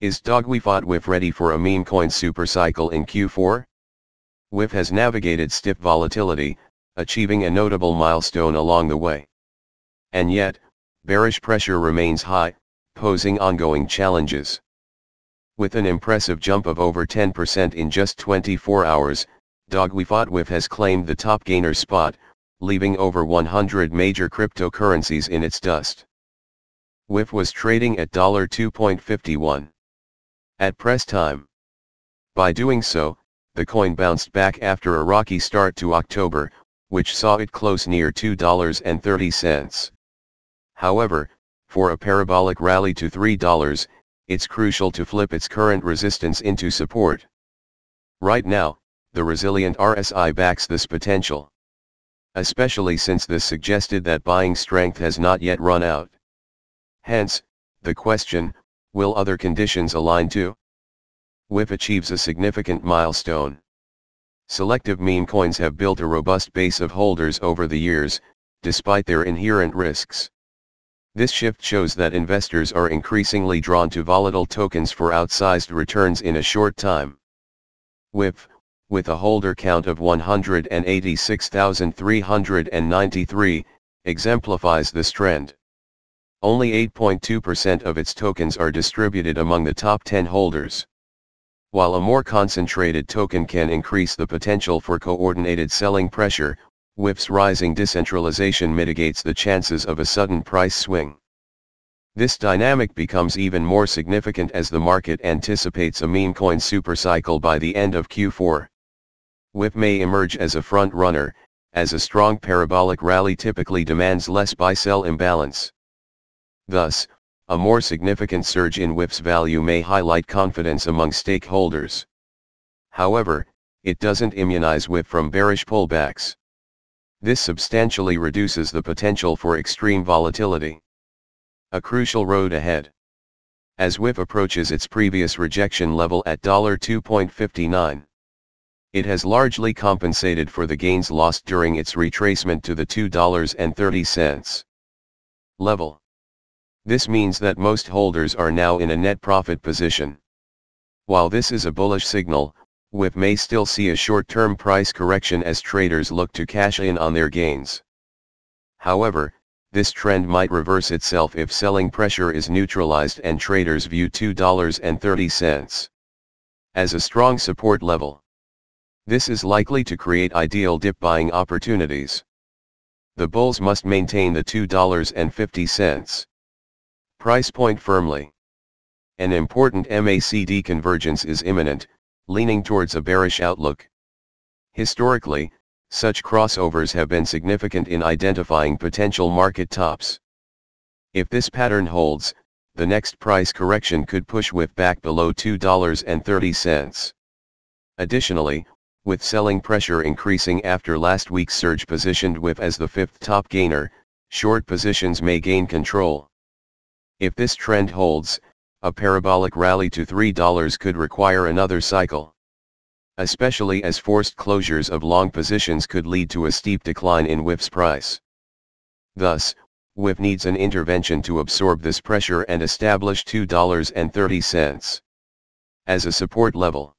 Is Dogwifhat WIF ready for a meme coin supercycle in Q4? WIF has navigated stiff volatility, achieving a notable milestone along the way. And yet, bearish pressure remains high, posing ongoing challenges. With an impressive jump of over 10% in just 24 hours, Dogwifhat WIF has claimed the top gainer spot, leaving over 100 major cryptocurrencies in its dust. WIF was trading at $2.51 at press time. By doing so, the coin bounced back after a rocky start to October, which saw it close near $2.30. However, for a parabolic rally to $3, it's crucial to flip its current resistance into support. Right now, the resilient RSI backs this potential, especially since this suggested that buying strength has not yet run out. Hence, the question, will other conditions align too? WIF achieves a significant milestone. Selective meme coins have built a robust base of holders over the years, despite their inherent risks. This shift shows that investors are increasingly drawn to volatile tokens for outsized returns in a short time. WIF, with a holder count of 186,393, exemplifies this trend. Only 8.2% of its tokens are distributed among the top 10 holders. While a more concentrated token can increase the potential for coordinated selling pressure, WIF's rising decentralization mitigates the chances of a sudden price swing. This dynamic becomes even more significant as the market anticipates a meme coin supercycle by the end of Q4. WIF may emerge as a front runner, as a strong parabolic rally typically demands less buy-sell imbalance. Thus, a more significant surge in WIF's value may highlight confidence among stakeholders. However, it doesn't immunize WIF from bearish pullbacks. This substantially reduces the potential for extreme volatility. A crucial road ahead. As WIF approaches its previous rejection level at $2.59, it has largely compensated for the gains lost during its retracement to the $2.30 level. This means that most holders are now in a net profit position. While this is a bullish signal, WIF may still see a short-term price correction as traders look to cash in on their gains. However, this trend might reverse itself if selling pressure is neutralized and traders view $2.30 as a strong support level. This is likely to create ideal dip buying opportunities. The bulls must maintain the $2.50 price point firmly. An important MACD convergence is imminent, leaning towards a bearish outlook. Historically, such crossovers have been significant in identifying potential market tops. If this pattern holds, the next price correction could push WIF back below $2.30. Additionally, with selling pressure increasing after last week's surge positioned WIF as the fifth top gainer, short positions may gain control. If this trend holds, a parabolic rally to $3 could require another cycle, especially as forced closures of long positions could lead to a steep decline in WIF's price. Thus, WIF needs an intervention to absorb this pressure and establish $2.30 as a support level.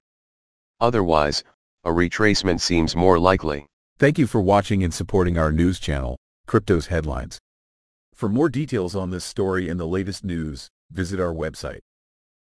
Otherwise, a retracement seems more likely. Thank you for watching and supporting our news channel, Crypto's Headlines. For more details on this story and the latest news, visit our website.